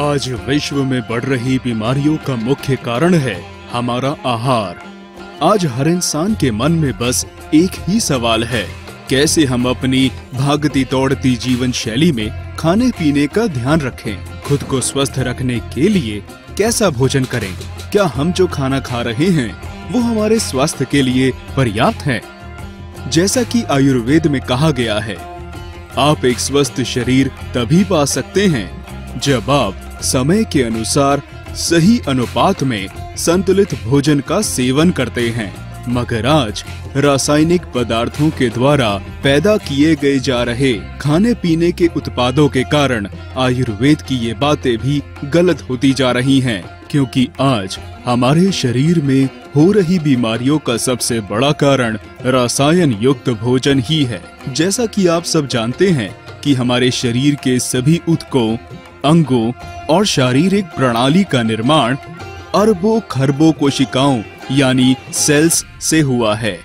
आज विश्व में बढ़ रही बीमारियों का मुख्य कारण है हमारा आहार। आज हर इंसान के मन में बस एक ही सवाल है, कैसे हम अपनी भागती दौड़ती जीवन शैली में खाने पीने का ध्यान रखें। खुद को स्वस्थ रखने के लिए कैसा भोजन करें? क्या हम जो खाना खा रहे हैं वो हमारे स्वास्थ्य के लिए पर्याप्त है? जैसा कि आयुर्वेद में कहा गया है, आप एक स्वस्थ शरीर तभी पा सकते हैं जब आप समय के अनुसार सही अनुपात में संतुलित भोजन का सेवन करते हैं। मगर आज रासायनिक पदार्थों के द्वारा पैदा किए गए जा रहे खाने पीने के उत्पादों के कारण आयुर्वेद की ये बातें भी गलत होती जा रही हैं, क्योंकि आज हमारे शरीर में हो रही बीमारियों का सबसे बड़ा कारण रसायन युक्त भोजन ही है। जैसा कि आप सब जानते हैं कि हमारे शरीर के सभी ऊतकों, अंगों और शारीरिक प्रणाली का निर्माण अरबों खरबों कोशिकाओं यानी सेल्स से हुआ है।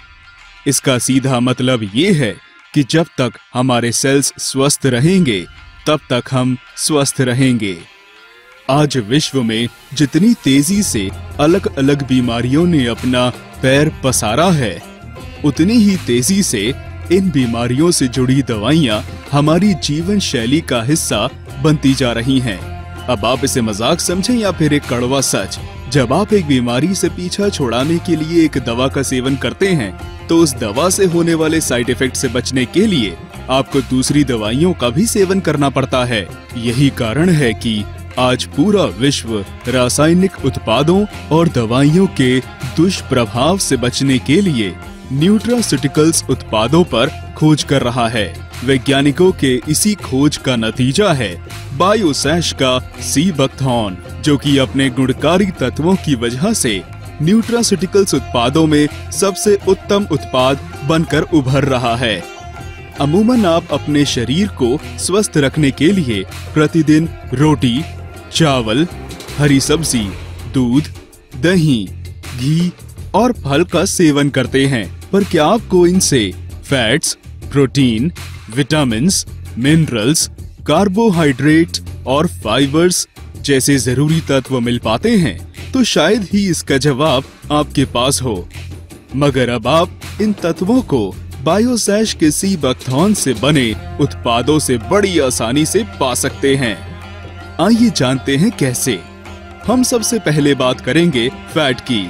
इसका सीधा मतलब ये है कि जब तक हमारे सेल्स स्वस्थ रहेंगे तब तक हम स्वस्थ रहेंगे। आज विश्व में जितनी तेजी से अलग अलग बीमारियों ने अपना पैर पसारा है, उतनी ही तेजी से इन बीमारियों से जुड़ी दवाइयाँ हमारी जीवन शैली का हिस्सा बनती जा रही हैं। अब आप इसे मजाक समझें या फिर एक कड़वा सच, जब आप एक बीमारी से पीछा छुड़ाने के लिए एक दवा का सेवन करते हैं तो उस दवा से होने वाले साइड इफेक्ट से बचने के लिए आपको दूसरी दवाइयों का भी सेवन करना पड़ता है। यही कारण है कि आज पूरा विश्व रासायनिक उत्पादों और दवाइयों के दुष्प्रभाव से बचने के लिए न्यूट्रास्यूटिकल्स उत्पादों पर खोज कर रहा है। वैज्ञानिकों के इसी खोज का नतीजा है बायोसैश का सी बकथॉन, जो कि अपने गुणकारी तत्वों की वजह से न्यूट्रास्यूटिकल्स उत्पादों में सबसे उत्तम उत्पाद बनकर उभर रहा है। अमूमन आप अपने शरीर को स्वस्थ रखने के लिए प्रतिदिन रोटी, चावल, हरी सब्जी, दूध, दही, घी और फल का सेवन करते हैं, पर क्या आपको इनसे fats, protein, vitamins, minerals, carbohydrate और फाइबर्स जैसे जरूरी तत्व मिल पाते हैं? तो शायद ही इसका जवाब आपके पास हो। मगर अब आप इन तत्वों को बायोसैश के सी बकथॉन से बने उत्पादों से बड़ी आसानी से पा सकते हैं। आइए जानते हैं कैसे। हम सबसे पहले बात करेंगे फैट की।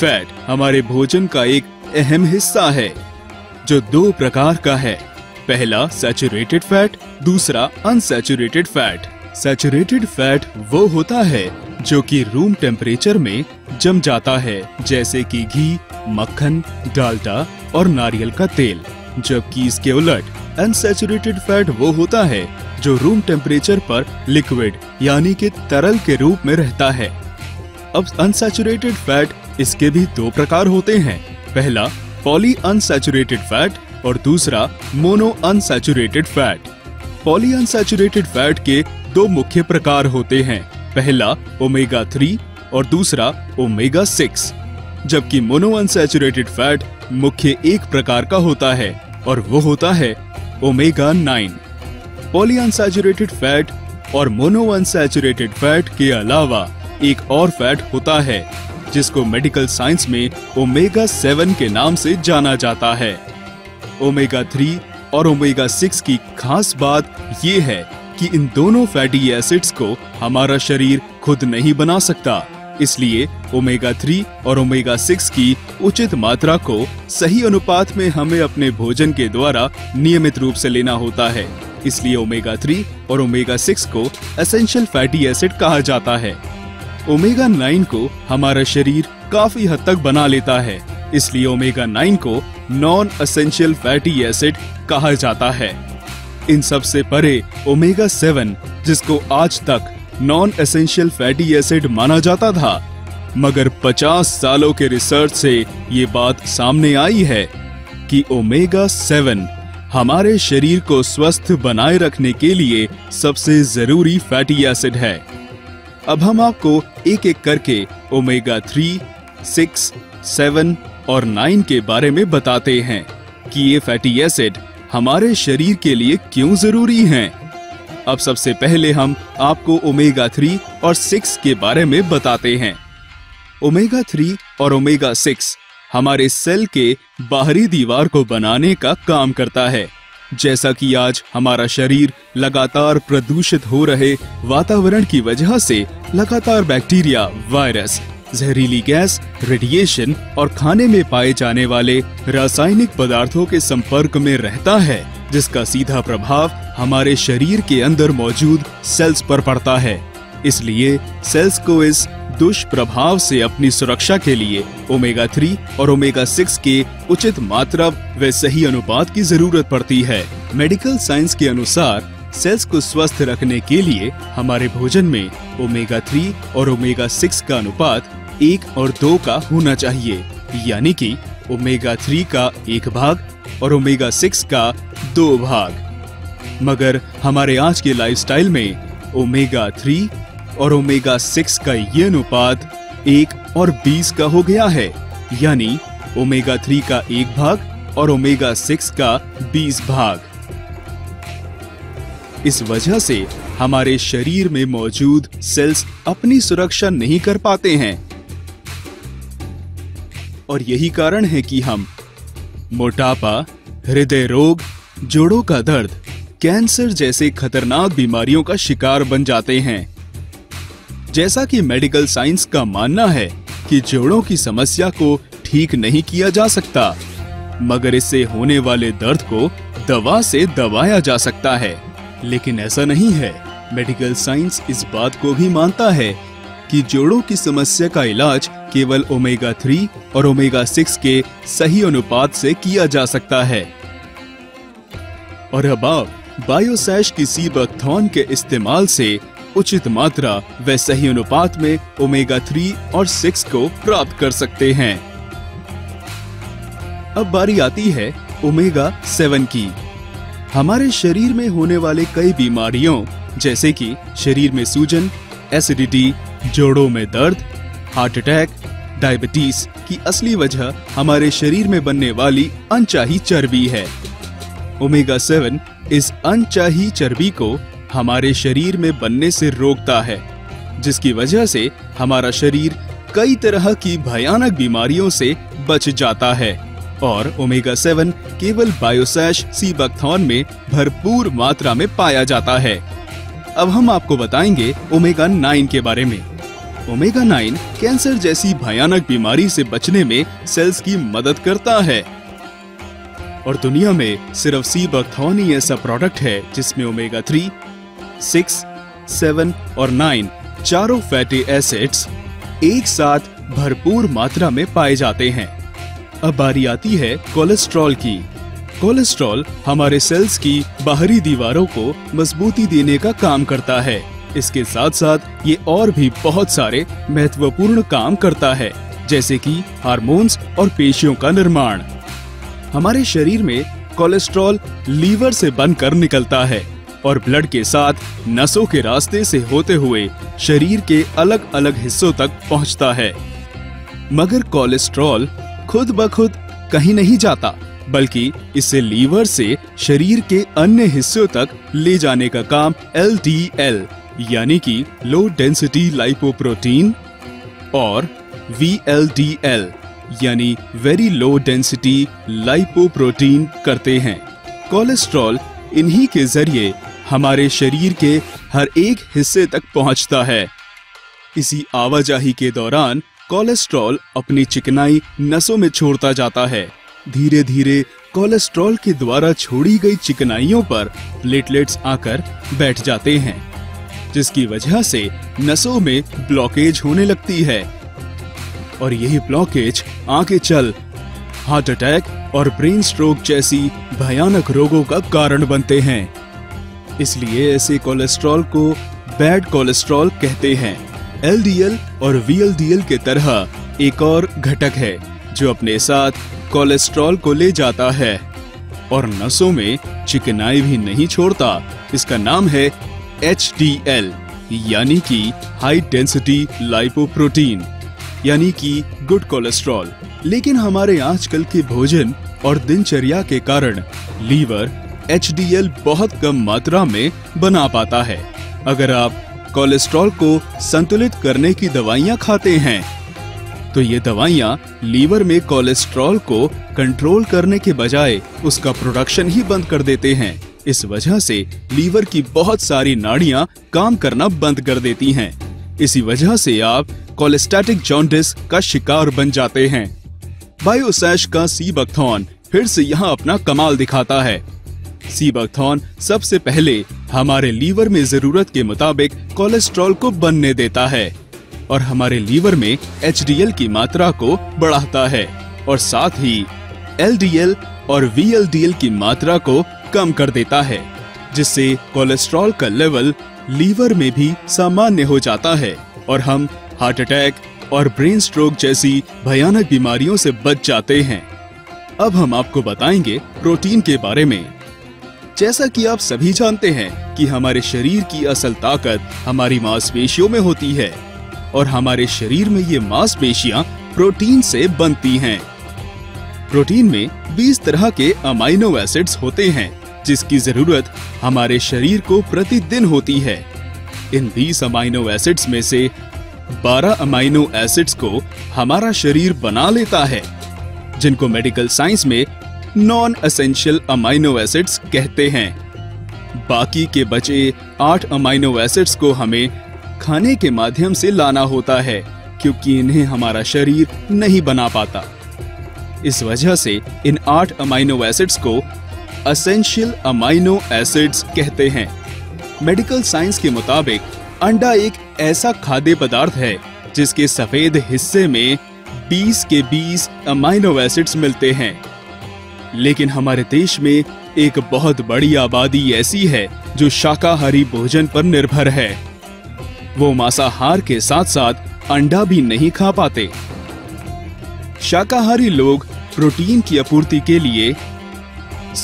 फैट हमारे भोजन का एक अहम हिस्सा है जो दो प्रकार का है, पहला सैचुरेटेड फैट, दूसरा अनसैचुरेटेड फैट। सैचुरेटेड फैट वो होता है जो कि रूम टेम्परेचर में जम जाता है, जैसे कि घी, मक्खन, डालडा और नारियल का तेल, जबकि इसके उलट अनसैचुरेटेड फैट वो होता है जो रूम टेम्परेचर पर लिक्विड यानी कि तरल के रूप में रहता है। अब अनसैचुरेटेड फैट इसके भी दो प्रकार होते हैं, पहला पॉली अनसैचुरेटेड फैट और दूसरा mono unsaturated fat. Poly unsaturated fat के दो मुख्य प्रकार होते हैं, पहला ओमेगा 3 और दूसरा ओमेगा 6, जबकि मोनो अनसैचुरेटेड फैट मुख्य एक प्रकार का होता है और वो होता है ओमेगा 9। पॉली अनसैचुरेटेड फैट और मोनो अनसैचुरेटेड फैट के अलावा एक और फैट होता है जिसको मेडिकल साइंस में ओमेगा 7 के नाम से जाना जाता है। ओमेगा 3 और ओमेगा 6 की खास बात ये है कि इन दोनों फैटी एसिड्स को हमारा शरीर खुद नहीं बना सकता, इसलिए ओमेगा 3 और ओमेगा 6 की उचित मात्रा को सही अनुपात में हमें अपने भोजन के द्वारा नियमित रूप से लेना होता है। इसलिए ओमेगा 3 और ओमेगा 6 को एसेंशियल फैटी एसिड कहा जाता है। ओमेगा 9 को हमारा शरीर काफी हद तक बना लेता है, इसलिए ओमेगा 9 को नॉन एसेंशियल फैटी एसिड कहा जाता है। इन सब से परे ओमेगा 7, जिसको आज तक नॉन एसेंशियल फैटी एसिड माना जाता था, मगर 50 सालों के रिसर्च से ये बात सामने आई है कि ओमेगा 7 हमारे शरीर को स्वस्थ बनाए रखने के लिए सबसे जरूरी फैटी एसिड है। अब हम आपको एक एक करके ओमेगा 3, 6, 7 और 9 के बारे में बताते हैं कि ये फैटी एसिड हमारे शरीर के लिए क्यों जरूरी हैं। अब सबसे पहले हम आपको ओमेगा 3 और 6 के बारे में बताते हैं। ओमेगा 3 और ओमेगा 6 हमारे सेल के बाहरी दीवार को बनाने का काम करता है। जैसा कि आज हमारा शरीर लगातार प्रदूषित हो रहे वातावरण की वजह से लगातार बैक्टीरिया, वायरस, जहरीली गैस, रेडिएशन और खाने में पाए जाने वाले रासायनिक पदार्थों के संपर्क में रहता है, जिसका सीधा प्रभाव हमारे शरीर के अंदर मौजूद सेल्स पर पड़ता है। इसलिए सेल्स को इस दुष्प्रभाव से अपनी सुरक्षा के लिए ओमेगा 3 और ओमेगा 6 के उचित मात्रा व सही अनुपात की जरूरत पड़ती है। मेडिकल साइंस के अनुसार सेल्स को स्वस्थ रखने के लिए हमारे भोजन में ओमेगा 3 और ओमेगा 6 का अनुपात 1 और 2 का होना चाहिए, यानी कि ओमेगा 3 का 1 भाग और ओमेगा 6 का 2 भाग। मगर हमारे आज के लाइफस्टाइल में ओमेगा 3 और ओमेगा 6 का ये अनुपात 1 और 20 का हो गया है, यानी ओमेगा 3 का 1 भाग और ओमेगा 6 का 20 भाग। इस वजह से हमारे शरीर में मौजूद सेल्स अपनी सुरक्षा नहीं कर पाते हैं और यही कारण है कि हम मोटापा, हृदय रोग, जोड़ों का दर्द, कैंसर जैसे खतरनाक बीमारियों का शिकार बन जाते हैं। जैसा कि मेडिकल साइंस का मानना है कि जोड़ों की समस्या को ठीक नहीं किया जा सकता, मगर इससे होने वाले दर्द को दवा से दबाया जा सकता है, लेकिन ऐसा नहीं है। मेडिकल साइंस इस बात को भी मानता है कि जोड़ों की समस्या का इलाज केवल ओमेगा 3 और ओमेगा 6 के सही अनुपात से किया जा सकता है। और अब आप बायोसैश की सीबकथॉन के इस्तेमाल से उचित मात्रा व सही अनुपात में ओमेगा 3 और 6 को प्राप्त कर सकते हैं। अब बारी आती है ओमेगा 7 की। हमारे शरीर में होने वाले कई बीमारियों जैसे कि शरीर में सूजन, एसिडिटी, जोड़ों में दर्द, हार्ट अटैक, डायबिटीज की असली वजह हमारे शरीर में बनने वाली अनचाही चर्बी है। ओमेगा 7 इस अनचाही चर्बी को हमारे शरीर में बनने से रोकता है, जिसकी वजह से हमारा शरीर कई तरह की भयानक बीमारियों से बच जाता है। और ओमेगा 7 केवल बायोसैश सीबकथॉन में भरपूर मात्रा में पाया जाता है। अब हम आपको बताएंगे ओमेगा 9 के बारे में। ओमेगा 9 कैंसर जैसी भयानक बीमारी से बचने में सेल्स की मदद करता है और दुनिया में सिर्फ सीबकथॉन ही ऐसा प्रोडक्ट है जिसमें ओमेगा 3, 6, 7 और 9 चारों फैटी एसिड्स एक साथ भरपूर मात्रा में पाए जाते हैं। अब बारी आती है कोलेस्ट्रॉल की। कोलेस्ट्रॉल हमारे सेल्स की बाहरी दीवारों को मजबूती देने का काम करता है। इसके साथ साथ ये और भी बहुत सारे महत्वपूर्ण काम करता है, जैसे कि हार्मोन्स और पेशियों का निर्माण। हमारे शरीर में कोलेस्ट्रॉल लीवर से बनकर निकलता है और ब्लड के साथ नसों के रास्ते से होते हुए शरीर के अलग अलग हिस्सों तक पहुंचता है। मगर कोलेस्ट्रॉल खुद ब खुद कहीं नहीं जाता, बल्कि इसे लीवर से शरीर के अन्य हिस्सों तक ले जाने का काम LDL यानी कि लो डेंसिटी लाइपोप्रोटीन और VLDL यानी वेरी लो डेंसिटी लाइपोप्रोटीन करते हैं। कोलेस्ट्रॉल इन्हीं के जरिए हमारे शरीर के हर एक हिस्से तक पहुंचता है। इसी आवाजाही के दौरान कोलेस्ट्रॉल अपनी चिकनाई नसों में छोड़ता जाता है। धीरे धीरे कोलेस्ट्रॉल के द्वारा छोड़ी गई चिकनाइयों पर प्लेटलेट्स आकर बैठ जाते हैं, जिसकी वजह से नसों में ब्लॉकेज होने लगती है और यही ब्लॉकेज आगे चल हार्ट अटैक और ब्रेन स्ट्रोक जैसी भयानक रोगों का कारण बनते हैं। इसलिए ऐसे कोलेस्ट्रॉल को बैड कोलेस्ट्रॉल कहते हैं। LDL और VLDL के तरह एक और घटक है जो अपने साथ कोलेस्ट्रॉल को ले जाता है और नसों में चिकनाई भी नहीं छोड़ता। इसका नाम है HDL यानी कि हाई डेंसिटी लाइपोप्रोटीन यानी कि गुड कोलेस्ट्रॉल। लेकिन हमारे आजकल के भोजन और दिनचर्या के कारण लीवर HDL बहुत कम मात्रा में बना पाता है। अगर आप कोलेस्ट्रॉल को संतुलित करने की दवाइयाँ खाते हैं तो ये दवाइयाँ लीवर में कोलेस्ट्रॉल को कंट्रोल करने के बजाय उसका प्रोडक्शन ही बंद कर देते हैं। इस वजह से लीवर की बहुत सारी नाड़ियाँ काम करना बंद कर देती हैं। इसी वजह से आप कोलेस्टेटिक जॉन्डिस का शिकार बन जाते हैं। बायोसैश का सीबकथॉन फिर से यहाँ अपना कमाल दिखाता है। सीबकथॉन सबसे पहले हमारे लीवर में जरूरत के मुताबिक कोलेस्ट्रॉल को बनने देता है और हमारे लीवर में HDL की मात्रा को बढ़ाता है और साथ ही LDL और VLDL की मात्रा को कम कर देता है, जिससे कोलेस्ट्रॉल का लेवल लीवर में भी सामान्य हो जाता है और हम हार्ट अटैक और ब्रेन स्ट्रोक जैसी भयानक बीमारियों से बच जाते हैं। अब हम आपको बताएंगे प्रोटीन के बारे में। जैसा कि आप सभी जानते हैं कि हमारे शरीर की असल ताकत हमारी मांसपेशियों में होती है और हमारे शरीर में ये मांसपेशियां प्रोटीन से बनती हैं। प्रोटीन में 20 तरह के अमाइनो एसिड्स होते हैं जिसकी जरूरत हमारे शरीर को प्रतिदिन होती है। इन 20 अमाइनो एसिड्स में से 12 अमाइनो एसिड्स को हमारा शरीर बना लेता है, जिनको मेडिकल साइंस में नॉन एसेंशियल अमाइनो एसिड्स कहते हैं। बाकी के बचे 8 अमाइनो एसिड्स को हमें खाने के माध्यम से लाना होता है, क्योंकि इन्हें हमारा शरीर नहीं बना पाता। इस वजह से इन 8 अमाइनो एसिड्स को एसेंशियल अमाइनो एसिड्स कहते हैं। मेडिकल साइंस के मुताबिक अंडा एक ऐसा खाद्य पदार्थ है जिसके सफेद हिस्से में 20 के 20 अमाइनो एसिड्स मिलते हैं, लेकिन हमारे देश में एक बहुत बड़ी आबादी ऐसी है जो शाकाहारी भोजन पर निर्भर है। वो मांसाहार के साथ साथ अंडा भी नहीं खा पाते। शाकाहारी लोग प्रोटीन की आपूर्ति के लिए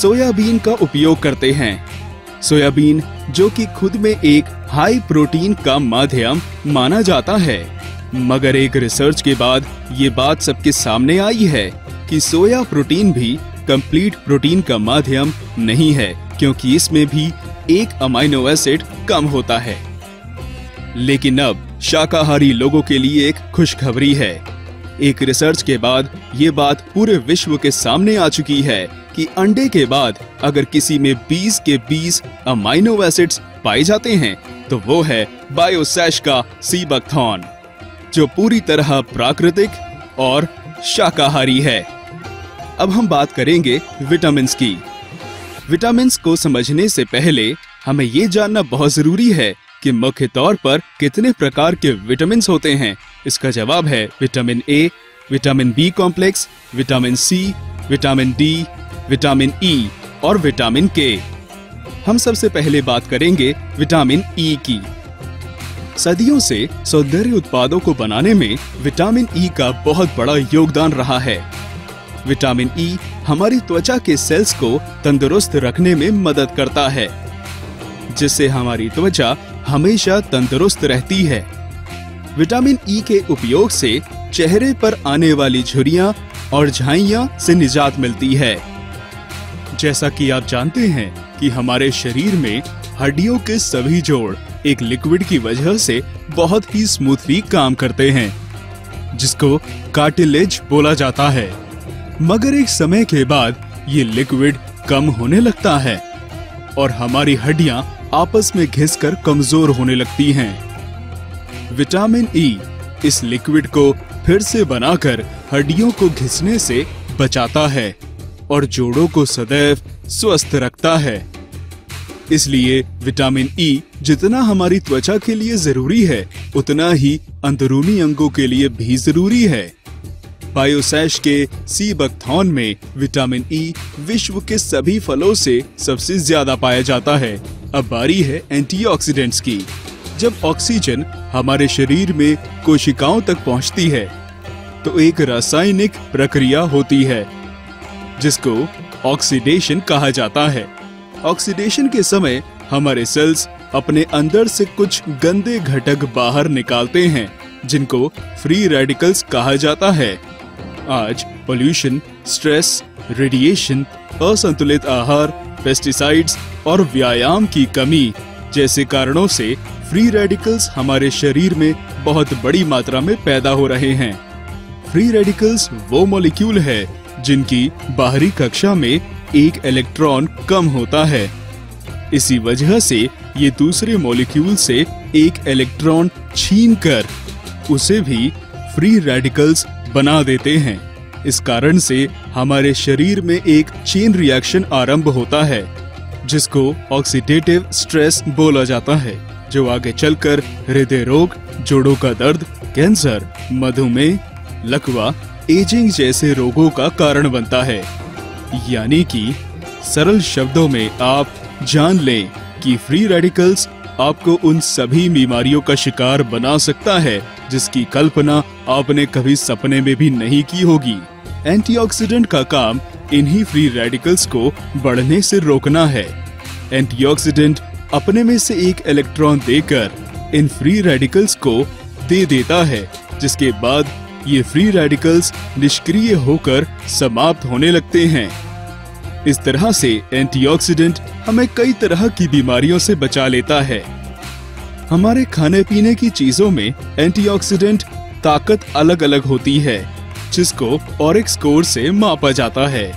सोयाबीन का उपयोग करते हैं। सोयाबीन जो कि खुद में एक हाई प्रोटीन का माध्यम माना जाता है, मगर एक रिसर्च के बाद ये बात सबके सामने आई है कि सोया प्रोटीन भी कंप्लीट प्रोटीन का माध्यम नहीं है, क्योंकि इसमें भी एक अमाइनो एसिड कम होता है। लेकिन अब शाकाहारी लोगों के लिए एक खुशखबरी है। एक रिसर्च के बाद ये बात पूरे विश्व के सामने आ चुकी है कि अंडे के बाद अगर किसी में 20 के 20 अमाइनो एसिड्स पाए जाते हैं तो वो है बायोसैश का सीबकथॉन, जो पूरी तरह प्राकृतिक और शाकाहारी है। अब हम बात करेंगे विटामिन्स की। विटामिन्स को समझने से पहले हमें ये जानना बहुत जरूरी है कि मुख्य तौर पर कितने प्रकार के विटामिन्स होते हैं। इसका जवाब है vitamin A, vitamin B complex, vitamin C, vitamin D, vitamin E और विटामिन के। हम सबसे पहले बात करेंगे विटामिन ई की। सदियों से सौंदर्य उत्पादों को बनाने में विटामिन ई का बहुत बड़ा योगदान रहा है। विटामिन ई हमारी त्वचा के सेल्स को तंदुरुस्त रखने में मदद करता है, जिससे हमारी त्वचा हमेशा तंदुरुस्त रहती है। विटामिन ई के उपयोग से चेहरे पर आने वाली झुर्रियां और झाइयां से निजात मिलती है। जैसा कि आप जानते हैं कि हमारे शरीर में हड्डियों के सभी जोड़ एक लिक्विड की वजह से बहुत ही स्मूथली काम करते हैं, जिसको कार्टिलेज बोला जाता है, मगर एक समय के बाद ये लिक्विड कम होने लगता है और हमारी हड्डियां आपस में घिसकर कमजोर होने लगती हैं। विटामिन ई इस लिक्विड को फिर से बनाकर हड्डियों को घिसने से बचाता है और जोड़ों को सदैव स्वस्थ रखता है। इसलिए विटामिन ई जितना हमारी त्वचा के लिए जरूरी है, उतना ही अंदरूनी अंगों के लिए भी जरूरी है। बायोसैश के सीबकथॉन में विटामिन ई विश्व के सभी फलों से सबसे ज्यादा पाया जाता है। अब बारी है एंटीऑक्सीडेंट्स की। जब ऑक्सीजन हमारे शरीर में कोशिकाओं तक पहुंचती है तो एक रासायनिक प्रक्रिया होती है जिसको ऑक्सीडेशन कहा जाता है। ऑक्सीडेशन के समय हमारे सेल्स अपने अंदर से कुछ गंदे घटक बाहर निकालते हैं, जिनको फ्री रेडिकल्स कहा जाता है। आज पोल्यूशन, स्ट्रेस, रेडिएशन, असंतुलित आहार पेस्टिसाइड्स और व्यायाम की कमी जैसे कारणों से फ्री रेडिकल्स हमारे शरीर में बहुत बड़ी मात्रा में पैदा हो रहे हैं। फ्री रेडिकल्स वो मॉलिक्यूल है जिनकी बाहरी कक्षा में एक इलेक्ट्रॉन कम होता है। इसी वजह से ये दूसरे मॉलिक्यूल से एक इलेक्ट्रॉन छीनकर उसे भी फ्री रेडिकल्स बना देते हैं। इस कारण से हमारे शरीर में एक चेन रिएक्शन आरंभ होता है जिसको ऑक्सीडेटिव स्ट्रेस बोला जाता है, जो आगे चलकर हृदय रोग, जोड़ों का दर्द, कैंसर, मधुमेह, लकवा, एजिंग जैसे रोगों का कारण बनता है। यानी कि सरल शब्दों में आप जान लें कि फ्री रेडिकल्स आपको उन सभी बीमारियों का शिकार बना सकता है जिसकी कल्पना आपने कभी सपने में भी नहीं की होगी। एंटीऑक्सीडेंट का काम इन्हीं फ्री रेडिकल्स को बढ़ने से रोकना है। एंटीऑक्सीडेंट अपने में से एक इलेक्ट्रॉन देकर इन फ्री रेडिकल्स को दे देता है, जिसके बाद ये फ्री रेडिकल्स निष्क्रिय होकर समाप्त होने लगते हैं। इस तरह से एंटीऑक्सीडेंट हमें कई तरह की बीमारियों से बचा लेता है। हमारे खाने पीने की चीजों में एंटीऑक्सीडेंट ताकत अलग अलग होती है, जिसको ओरिक स्कोर से मापा जाता है।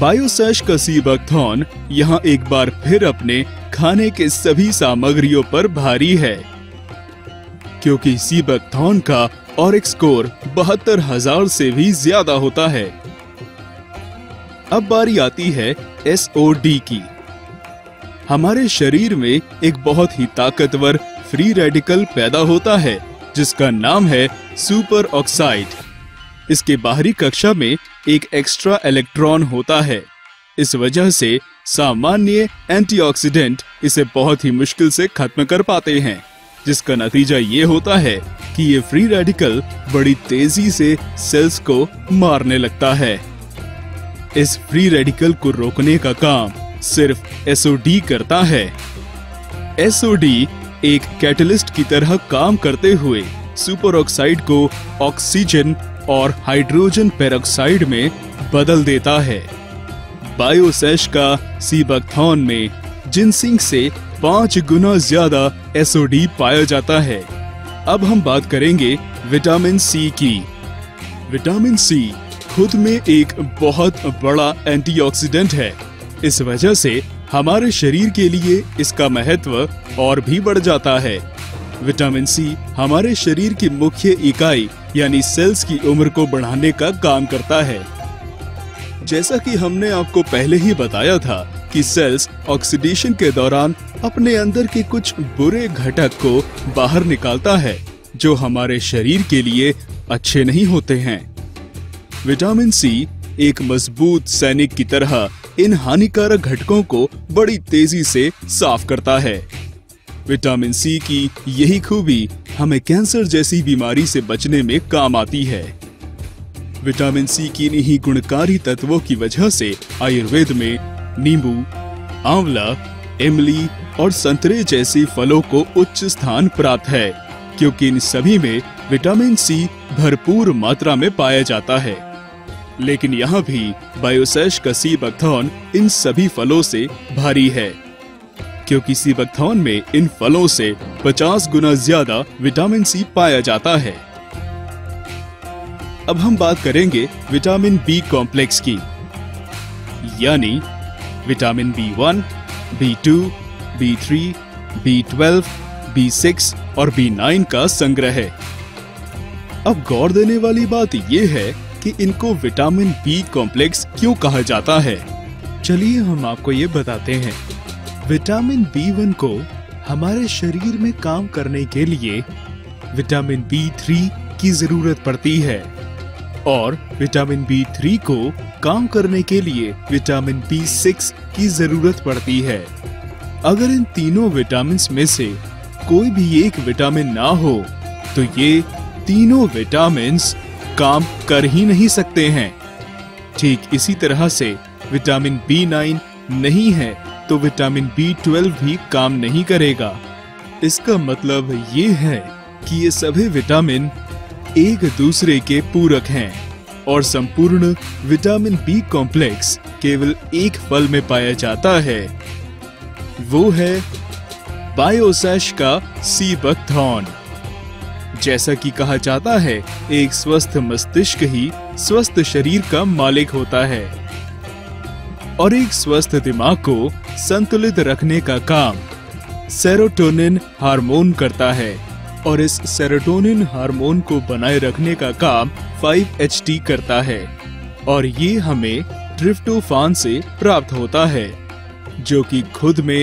बायोसैश का सीबकथॉन यहाँ एक बार फिर अपने खाने के सभी सामग्रियों पर भारी है, क्योंकि सीबकथॉन का ओरिक स्कोर 72,000 से भी ज्यादा होता है। अब बारी आती है SOD की। हमारे शरीर में एक बहुत ही ताकतवर फ्री रेडिकल पैदा होता है जिसका नाम है सुपर ऑक्साइड। इसके बाहरी कक्षा में एक एक्स्ट्रा इलेक्ट्रॉन होता है। इस वजह से सामान्य एंटीऑक्सीडेंट इसे बहुत ही मुश्किल से खत्म कर पाते हैं, जिसका नतीजा ये होता है कि ये फ्री रेडिकल बड़ी तेजी से सेल्स को मारने लगता है। इस फ्री रेडिकल को रोकने का काम सिर्फ SOD करता है। SOD एक कैटलिस्ट की तरह काम करते हुए सुपर ऑक्साइड को ऑक्सीजन और हाइड्रोजन पेरोक्साइड में बदल देता है। बायोसैश का सीबकथॉन में जिनसिंग से 5 गुना ज्यादा SOD पाया जाता है। अब हम बात करेंगे विटामिन सी की। विटामिन सी खुद में एक बहुत बड़ा एंटीऑक्सीडेंट है। इस वजह से हमारे शरीर के लिए इसका महत्व और भी बढ़ जाता है। विटामिन सी हमारे शरीर की मुख्य इकाई यानी सेल्स की उम्र को बढ़ाने का काम करता है। जैसा कि हमने आपको पहले ही बताया था कि सेल्स ऑक्सीडेशन के दौरान अपने अंदर के कुछ बुरे घटक को बाहर निकालता है जो हमारे शरीर के लिए अच्छे नहीं होते हैं। विटामिन सी एक मजबूत सैनिक की तरह इन हानिकारक घटकों को बड़ी तेजी से साफ करता है। विटामिन सी की यही खूबी हमें कैंसर जैसी बीमारी से बचने में काम आती है। विटामिन सी की इन्हीं गुणकारी तत्वों की वजह से आयुर्वेद में नींबू, आंवला, इमली और संतरे जैसे फलों को उच्च स्थान प्राप्त है, क्योंकि इन सभी में विटामिन सी भरपूर मात्रा में पाया जाता है। लेकिन यहाँ भी बायोसैश का सीबकथॉन इन सभी फलों से भारी है, क्योंकि सीबकथॉन में इन फलों से 50 गुना ज्यादा विटामिन सी पाया जाता है। अब हम बात करेंगे विटामिन बी कॉम्प्लेक्स की, यानी vitamin B1, B2, B3, B12, B6 और B9 का संग्रह है। अब गौर देने वाली बात यह है कि इनको विटामिन बी कॉम्प्लेक्स क्यों कहा जाता है। चलिए हम आपको ये बताते हैं। विटामिन B1 को हमारे शरीर में काम करने के लिए विटामिन B3 की जरूरत पड़ती है और विटामिन B3 को काम करने के लिए विटामिन B6 की जरूरत पड़ती है। अगर इन तीनों विटामिन में से कोई भी एक विटामिन ना हो तो ये तीनों विटामिन काम कर ही नहीं सकते हैं। ठीक इसी तरह से विटामिन B9 नहीं है तो विटामिन B12 भी काम नहीं करेगा। इसका मतलब ये है कि ये सभी विटामिन एक दूसरे के पूरक हैं और संपूर्ण विटामिन B कॉम्प्लेक्स केवल एक फल में पाया जाता है, वो है बायोसैश का सीबक धौन। जैसा कि कहा जाता है, एक स्वस्थ मस्तिष्क ही स्वस्थ शरीर का मालिक होता है और एक स्वस्थ दिमाग को संतुलित रखने का काम सेरोटोनिन हार्मोन करता है और इस सेरोटोनिन हार्मोन को बनाए रखने का काम 5-HT करता है और ये हमें ट्रिप्टोफान से प्राप्त होता है जो कि खुद में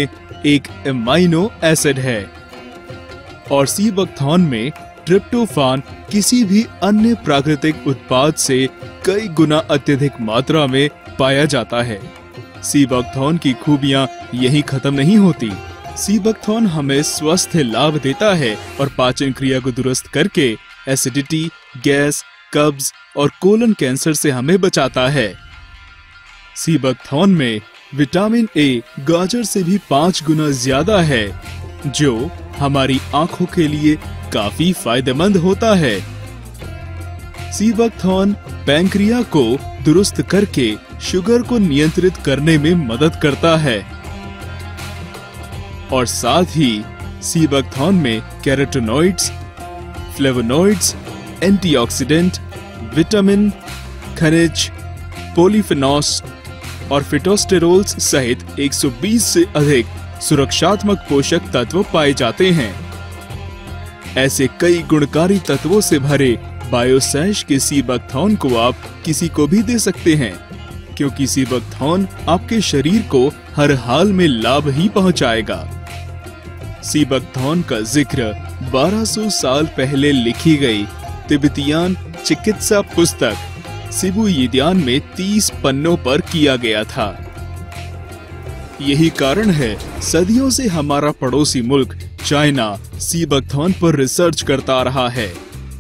एक एमाइनो एसिड है। और सीबकथॉन में ट्रिप्टोफान किसी भी अन्य प्राकृतिक उत्पाद से कई गुना अत्यधिक मात्रा में पाया जाता है। सीबकथॉन की खूबियां यहीं खत्म नहीं होती। सीबकथॉन हमें स्वास्थ्य लाभ देता है और पाचन क्रिया को दुरुस्त करके एसिडिटी, गैस, कब्ज और कोलन कैंसर से हमें बचाता है। सीबकथॉन में विटामिन ए गाजर से भी 5 गुना ज्यादा है जो हमारी आंखों के लिए काफी फायदेमंद होता है। सीबकथॉन पैंक्रिया को दुरुस्त करके शुगर को नियंत्रित करने में मदद करता है और साथ ही सीबकथॉन में कैरोटेनॉइड्स, फ्लेवोनॉइड्स, एंटीऑक्सीडेंट, विटामिन, खनिज, पॉलीफेनॉल्स और फिटोस्टेरोल्स सहित 120 से अधिक सुरक्षात्मक पोषक तत्व पाए जाते हैं। ऐसे कई गुणकारी तत्वों से भरे बायोसैश के सीबकथॉन को आप किसी को भी दे सकते हैं क्योंकि सीबकथॉन आपके शरीर को हर हाल में लाभ ही पहुंचाएगा। सीबकथॉन का जिक्र 1200 साल पहले लिखी गई तिब्बतियान चिकित्सा पुस्तक सिबुयिद्यान में 30 पन्नों पर किया गया था। यही कारण है सदियों से हमारा पड़ोसी मुल्क चाइना सीबकथॉन पर रिसर्च करता रहा है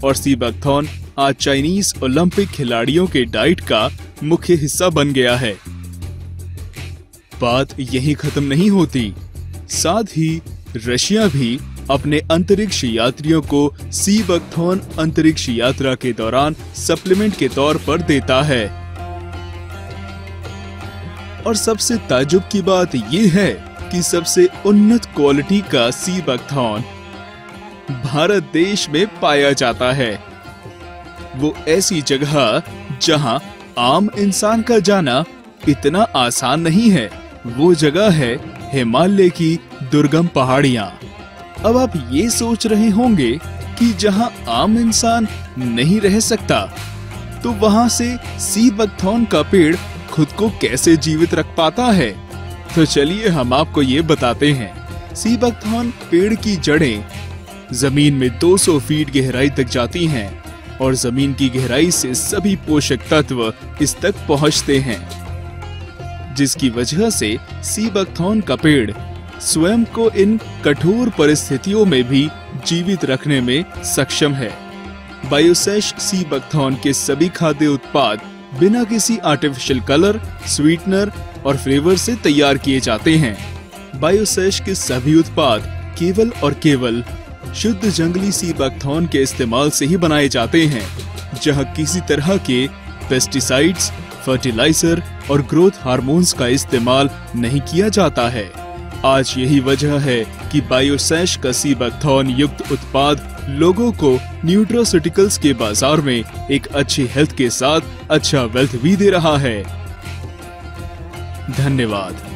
और सीबकथॉन आज चाइनीज ओलंपिक खिलाड़ियों के डाइट का मुख्य हिस्सा बन गया है। बात यहीं खत्म नहीं होती, साथ ही रशिया भी अपने अंतरिक्ष यात्रियों को सीबकथॉन अंतरिक्ष यात्रा के दौरान सप्लीमेंट के तौर पर देता है। और सबसे ताजुब की बात यह है कि सबसे उन्नत क्वालिटी का सीबकथॉन भारत देश में पाया जाता है। वो ऐसी जगह जहां आम इंसान का जाना इतना आसान नहीं है, वो जगह है हिमालय की दुर्गम पहाड़ियां। अब आप ये सोच रहे होंगे कि जहां आम इंसान नहीं रह सकता तो वहां से सीबकथॉन का पेड़ खुद को कैसे जीवित रख पाता है, तो चलिए हम आपको ये बताते हैं। सीबकथॉन पेड़ की जड़ें जमीन में 200 फीट गहराई तक जाती हैं और जमीन की गहराई से सभी पोषक तत्व इस तक पहुंचते हैं, जिसकी वजह से सीबकथॉन का पेड़ स्वयं को इन कठोर परिस्थितियों में भी जीवित रखने में सक्षम है। बायोसैश सीबकथॉन के सभी खाद्य उत्पाद बिना किसी आर्टिफिशियल कलर, स्वीटनर और फ्लेवर से तैयार किए जाते हैं। बायोसैश के सभी उत्पाद केवल और केवल शुद्ध जंगली सीबकथॉन के इस्तेमाल से ही बनाए जाते हैं, जहां किसी तरह के पेस्टिसाइड्स, फर्टिलाइजर और ग्रोथ हार्मोन्स का इस्तेमाल नहीं किया जाता है। आज यही वजह है कि बायोसैश का सीबकथॉन युक्त उत्पाद लोगों को न्यूट्रास्यूटिकल्स के बाजार में एक अच्छी हेल्थ के साथ अच्छा वेल्थ भी दे रहा है। धन्यवाद।